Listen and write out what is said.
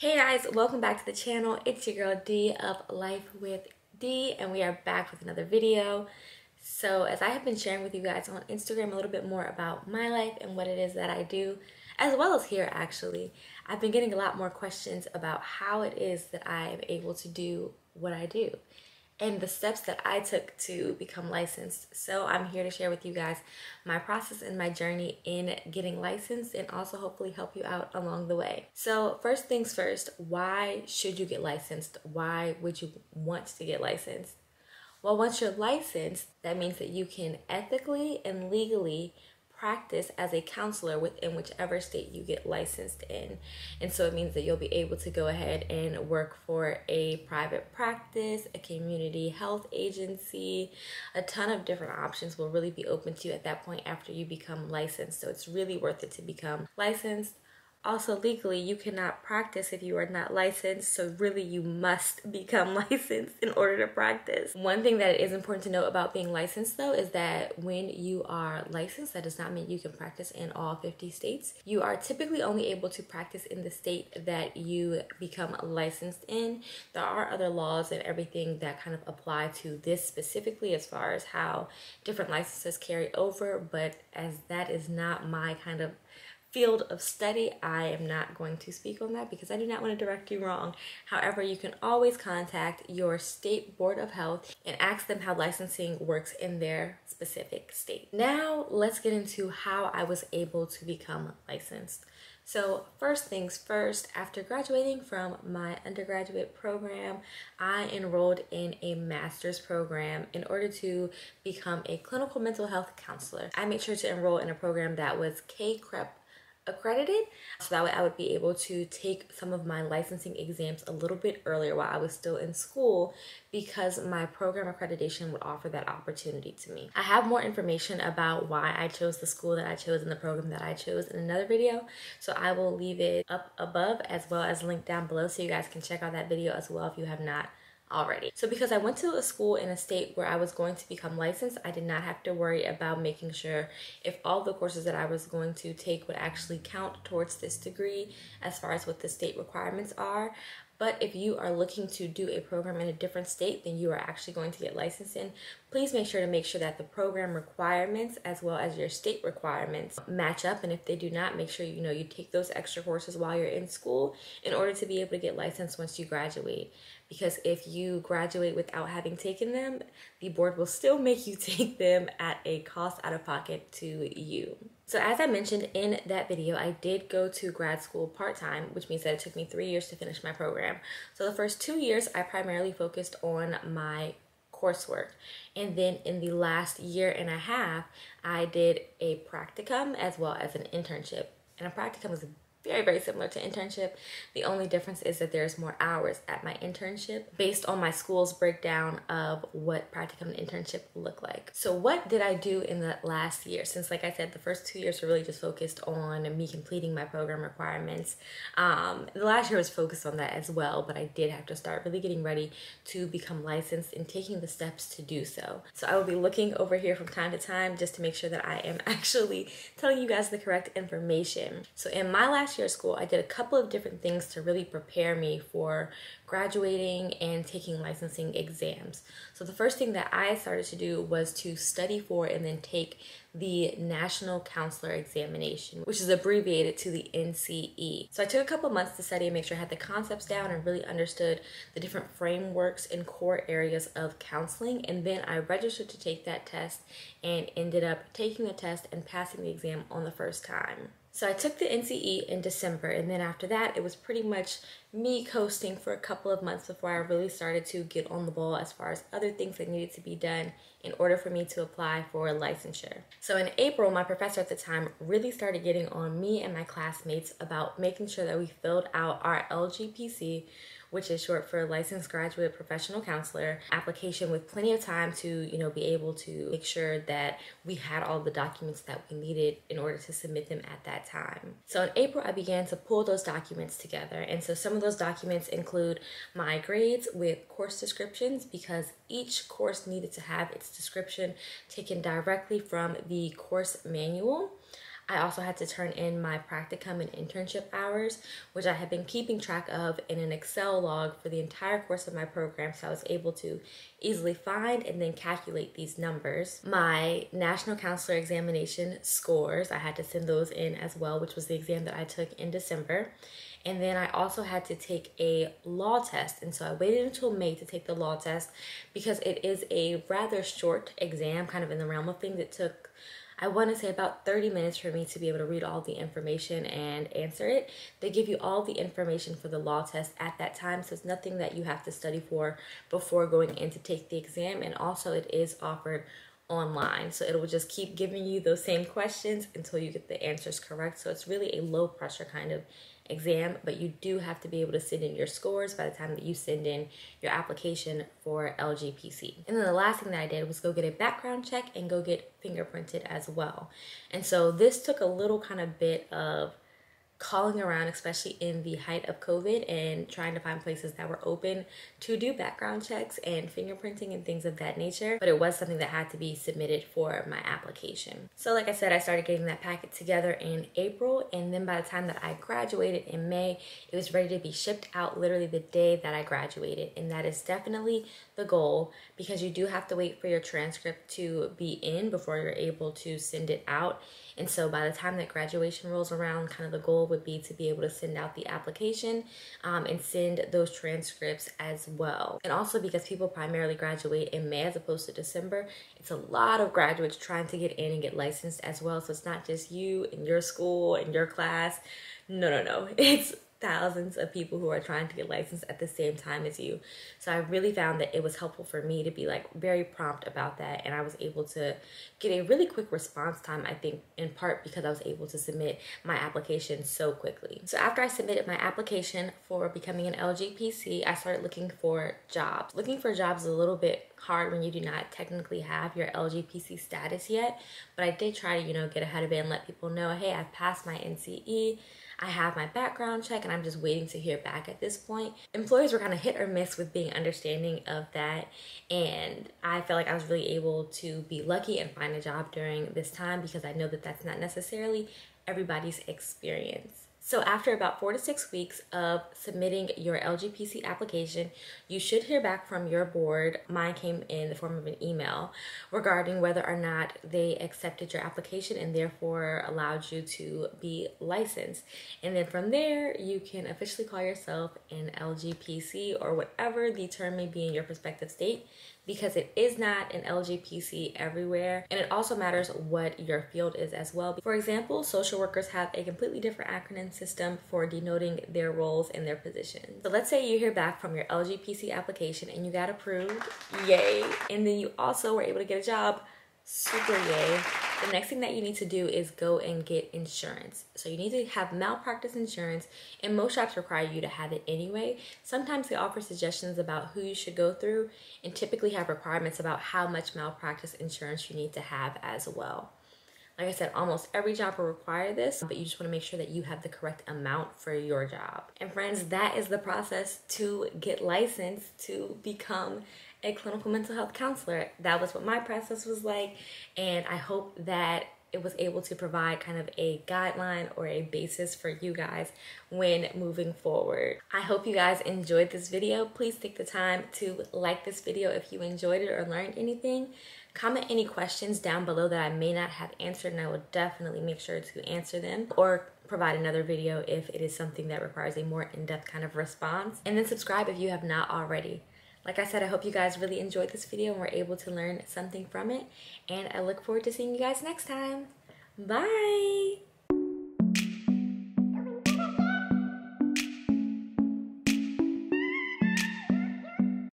Hey guys, welcome back to the channel. It's your girl D of Life with D, and we are back with another video. So as I have been sharing with you guys on Instagram a little bit more about my life and what it is that I do, as well as here actually, I've been getting a lot more questions about how it is that I'm able to do what I do and the steps that I took to become licensed. So I'm here to share with you guys my process and my journey in getting licensed and also hopefully help you out along the way. So first things first, why should you get licensed? Why would you want to get licensed? Well, once you're licensed, that means that you can ethically and legally practice as a counselor within whichever state you get licensed in. And so it means that you'll be able to go ahead and work for a private practice, a community health agency. A ton of different options will really be open to you at that point after you become licensed. So it's really worth it to become licensed. Also, legally, you cannot practice if you are not licensed, so really you must become licensed in order to practice. One thing that is important to note about being licensed, though, is that when you are licensed, that does not mean you can practice in all 50 states. You are typically only able to practice in the state that you become licensed in. There are other laws and everything that kind of apply to this specifically as far as how different licenses carry over, but as that is not my kind of field of study, I am not going to speak on that because I do not want to direct you wrong. However, you can always contact your state board of health and ask them how licensing works in their specific state. Now let's get into how I was able to become licensed. So first things first, after graduating from my undergraduate program, I enrolled in a master's program in order to become a clinical mental health counselor. I made sure to enroll in a program that was KCREP accredited, so that way I would be able to take some of my licensing exams a little bit earlier while I was still in school, because my program accreditation would offer that opportunity to me. I have more information about why I chose the school that I chose and the program that I chose in another video, so I will leave it up above as well as linked down below so you guys can check out that video as well if you have not already. So because I went to a school in a state where I was going to become licensed, I did not have to worry about making sure if all the courses that I was going to take would actually count towards this degree as far as what the state requirements are. But if you are looking to do a program in a different state than you are actually going to get licensed in, please make sure that the program requirements as well as your state requirements match up. And if they do not, make sure you take those extra courses while you're in school in order to be able to get licensed once you graduate. Because if you graduate without having taken them, the board will still make you take them at a cost out of pocket to you. So as I mentioned in that video, I did go to grad school part-time, which means that it took me 3 years to finish my program. So the first 2 years, I primarily focused on my coursework. And then in the last year and a half, I did a practicum as well as an internship. And a practicum was very, very similar to internship. The only difference is that there's more hours at my internship based on my school's breakdown of what practicum and internship look like. So what did I do in the last year? Since, like I said, the first 2 years were really just focused on me completing my program requirements. The last year was focused on that as well, but I did have to start really getting ready to become licensed and taking the steps to do so. So I will be looking over here from time to time just to make sure that I am actually telling you guys the correct information. So in my last year of school, I did a couple of different things to really prepare me for graduating and taking licensing exams. So the first thing that I started to do was to study for and then take the National Counselor Examination, which is abbreviated to the NCE. So I took a couple months to study and make sure I had the concepts down and really understood the different frameworks and core areas of counseling, and then I registered to take that test and ended up taking the test and passing the exam on the first time. So I took the NCE in December, and then after that it was pretty much me coasting for a couple of months before I really started to get on the ball as far as other things that needed to be done in order for me to apply for licensure. So in April, my professor at the time really started getting on me and my classmates about making sure that we filled out our LGPC, which is short for Licensed Graduate Professional Counselor, application with plenty of time to, be able to make sure that we had all the documents that we needed in order to submit them at that time. So in April, I began to pull those documents together. And so some of those documents include my grades with course descriptions, because each course needed to have its description taken directly from the course manual. I also had to turn in my practicum and internship hours, which I had been keeping track of in an Excel log for the entire course of my program, so I was able to easily find and then calculate these numbers. My National Counselor Examination scores, I had to send those in as well, which was the exam that I took in December. And then I also had to take a law test. And so I waited until May to take the law test because it is a rather short exam, kind of in the realm of things. It took, I want to say, about 30 minutes for me to be able to read all the information and answer it. They give you all the information for the law test at that time, so it's nothing that you have to study for before going in to take the exam. And also it is offered online, so it will just keep giving you those same questions until you get the answers correct. So it's really a low pressure kind of exam, but you do have to be able to send in your scores by the time that you send in your application for LGPC. And then the last thing that I did was go get a background check and go get fingerprinted as well. And so this took a little kind of bit of calling around, especially in the height of COVID, and trying to find places that were open to do background checks and fingerprinting and things of that nature. But it was something that had to be submitted for my application. So like I said, I started getting that packet together in April, and then by the time that I graduated in May, it was ready to be shipped out literally the day that I graduated. And that is definitely the goal, because you do have to wait for your transcript to be in before you're able to send it out. And so by the time that graduation rolls around, kind of the goal would be to be able to send out the application and send those transcripts as well. And also because people primarily graduate in May as opposed to December, it's a lot of graduates trying to get in and get licensed as well. So it's not just you and your school and your class. No. It's thousands of people who are trying to get licensed at the same time as you. So I really found that it was helpful for me to be like very prompt about that, and I was able to get a really quick response time, I think in part because I was able to submit my application so quickly. So after I submitted my application for becoming an LGPC, I started looking for jobs. Looking for jobs is a little bit hard when you do not technically have your LGPC status yet, but I did try to, you know, get ahead of it and let people know, hey, I've passed my NCE, I have my background check, and I'm just waiting to hear back at this point. Employers were kind of hit or miss with being understanding of that, and I felt like I was really able to be lucky and find a job during this time because I know that that's not necessarily everybody's experience. So after about 4 to 6 weeks of submitting your LGPC application, you should hear back from your board. Mine came in the form of an email regarding whether or not they accepted your application and therefore allowed you to be licensed. And then from there, you can officially call yourself an LGPC or whatever the term may be in your prospective state, because it is not an LGPC everywhere. And it also matters what your field is as well. For example, social workers have a completely different acronym system for denoting their roles and their positions. So let's say you hear back from your LGPC application and you got approved, yay. And then you also were able to get a job, super yay. The next thing that you need to do is go and get insurance. So you need to have malpractice insurance, and most shops require you to have it anyway. Sometimes they offer suggestions about who you should go through, and typically have requirements about how much malpractice insurance you need to have as well. Like I said, almost every job will require this, but you just want to make sure that you have the correct amount for your job. And friends, that is the process to get licensed to become a clinical mental health counselor. That was what my process was like, and I hope that it was able to provide kind of a guideline or a basis for you guys when moving forward. I hope you guys enjoyed this video. Please take the time to like this video if you enjoyed it or learned anything. Comment any questions down below that I may not have answered, and I will definitely make sure to answer them or provide another video if it is something that requires a more in-depth kind of response. And then subscribe if you have not already. Like I said, I hope you guys really enjoyed this video and were able to learn something from it. And I look forward to seeing you guys next time. Bye!